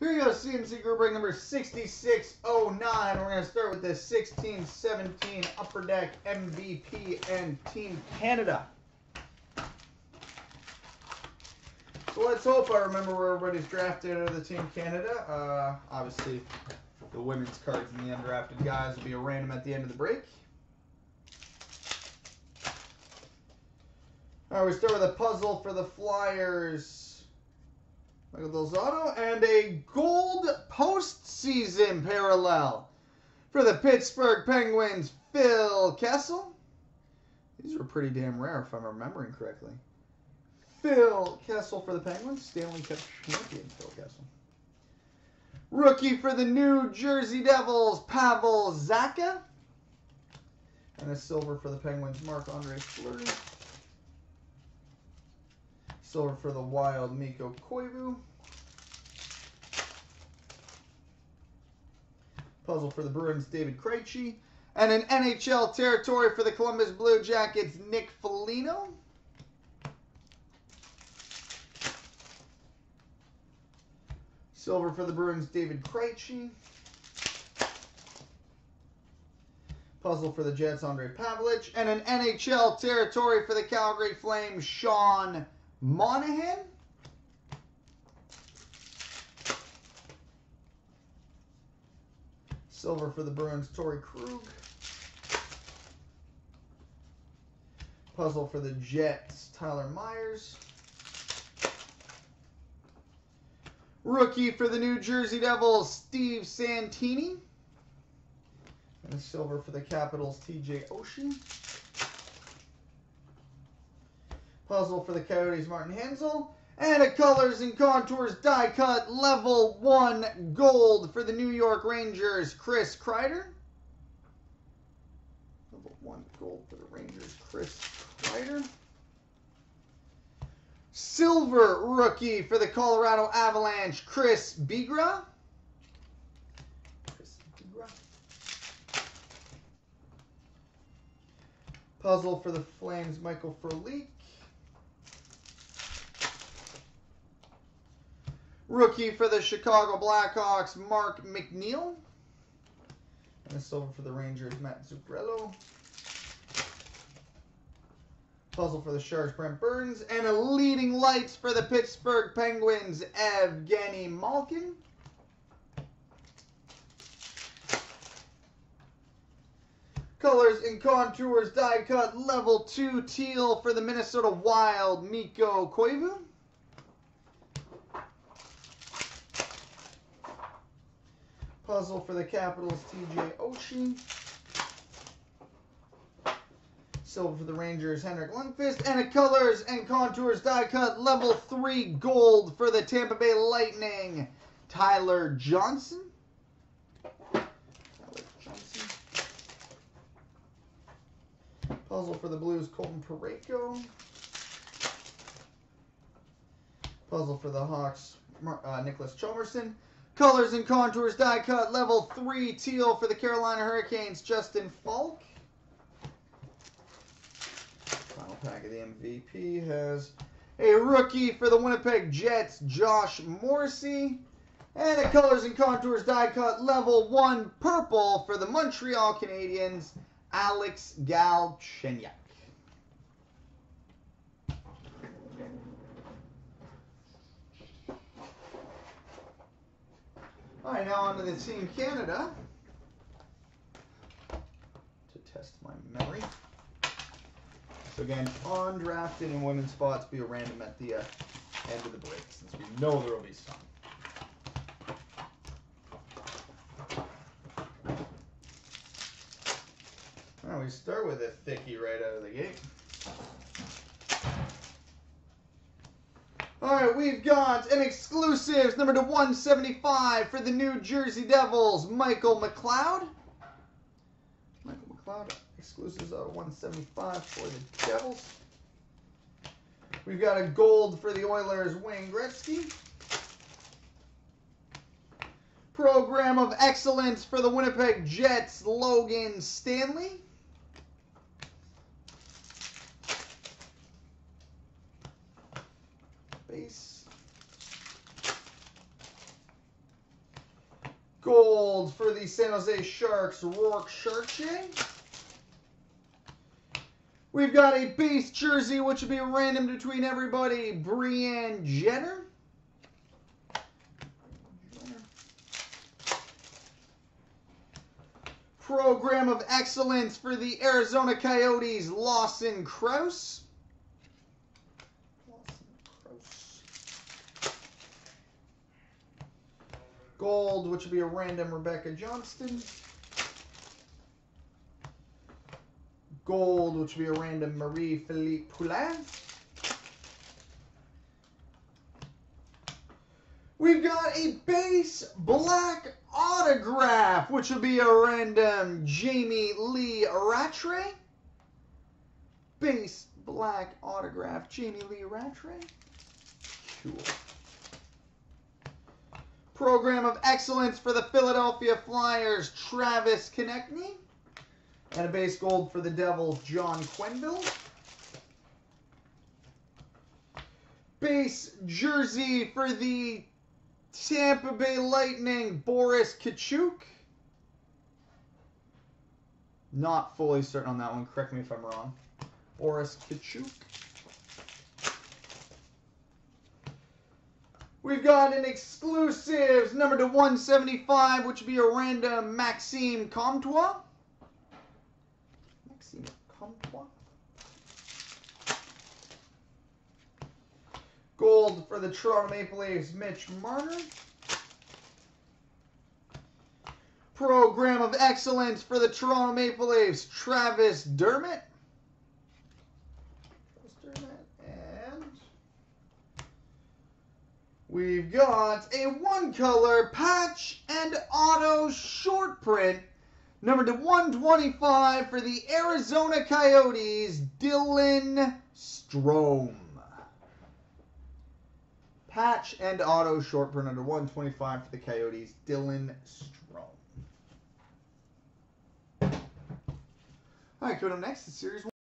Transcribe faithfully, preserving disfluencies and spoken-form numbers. Here you go, C M C group break number sixty-six oh nine. We're going to start with the sixteen seventeen Upper Deck M V P and Team Canada. So let's hope I remember where everybody's drafted out of the Team Canada. Uh, obviously, the women's cards and the undrafted guys will be a random at the end of the break. All right, we start with a puzzle for the Flyers. Michael Delzotto, and a gold postseason parallel for the Pittsburgh Penguins, Phil Kessel. These were pretty damn rare if I'm remembering correctly. Phil Kessel for the Penguins, Stanley Cup champion Phil Kessel. Rookie for the New Jersey Devils, Pavel Zacha. And a silver for the Penguins, Marc-Andre Fleury. Silver for the Wild, Miko Koivu. Puzzle for the Bruins, David Krejci. And an N H L territory for the Columbus Blue Jackets, Nick Foligno. Silver for the Bruins, David Krejci. Puzzle for the Jets, Andre Pavlich. And an N H L territory for the Calgary Flames, Sean Monahan. Silver for the Bruins, Torrey Krug. Puzzle for the Jets, Tyler Myers. Rookie for the New Jersey Devils, Steve Santini. And silver for the Capitals, T J Oshie. Puzzle for the Coyotes, Martin Hanzl. And a Colors and Contours die cut level one gold for the New York Rangers, Chris Kreider. Level one gold for the Rangers, Chris Kreider. Silver rookie for the Colorado Avalanche, Chris Bigra. Chris Bigra. Puzzle for the Flames, Michael Frolik. Rookie for the Chicago Blackhawks, Mark McNeil. And a silver for the Rangers, Matt Zuccarello. Puzzle for the Sharks, Brent Burns. And a leading lights for the Pittsburgh Penguins, Evgeny Malkin. Colors and Contours die cut level two teal for the Minnesota Wild, Miko Koivu. Puzzle for the Capitals, T J Oshie. Silver for the Rangers, Henrik Lundqvist. And a Colors and Contours die cut level three gold for the Tampa Bay Lightning, Tyler Johnson. Tyler Johnson. Puzzle for the Blues, Colton Parayko. Puzzle for the Hawks, uh, Nicholas Chomerson. Colors and Contours die cut level three teal for the Carolina Hurricanes, Justin Falk. Final pack of the M V P has a rookie for the Winnipeg Jets, Josh Morrissey. And a Colors and Contours die cut level one purple for the Montreal Canadiens, Alex Galchenyuk. All right, now onto the Team Canada to test my memory. So again, undrafted and women's spots be a random at the uh, end of the break, since we know there will be some. All right, we start with a thickie right out of the gate. All right, we've got an exclusives number to one seventy-five for the New Jersey Devils, Michael McLeod. Michael McLeod, exclusives out of one seventy-five for the Devils. We've got a gold for the Oilers, Wayne Gretzky. Program of excellence for the Winnipeg Jets, Logan Stanley. Gold for the San Jose Sharks, Rourke Sharkshire. We've got a base jersey, which will be random between everybody, Brianne Jenner. Program of Excellence for the Arizona Coyotes, Lawson Crouse. Gold, which would be a random Rebecca Johnston. Gold, which would be a random Marie-Philippe Poulin. We've got a base black autograph, which would be a random Jamie Lee Rattray. Base black autograph, Jamie Lee Rattray. Cool. Program of Excellence for the Philadelphia Flyers, Travis Konecny. And a base gold for the Devils, John Quenneville. Base jersey for the Tampa Bay Lightning, Boris Kachuk. Not fully certain on that one. Correct me if I'm wrong. Boris Kachuk. We've got an exclusives number to one seventy-five, which would be a random Maxime Comtois. Maxime Comtois. Gold for the Toronto Maple Leafs, Mitch Marner. Program of Excellence for the Toronto Maple Leafs, Travis Dermott. We've got a one-color patch and auto short print, number to one twenty-five for the Arizona Coyotes, Dylan Strome. Patch and auto short print under one twenty-five for the Coyotes, Dylan Strome. All right, coming up next is Series one.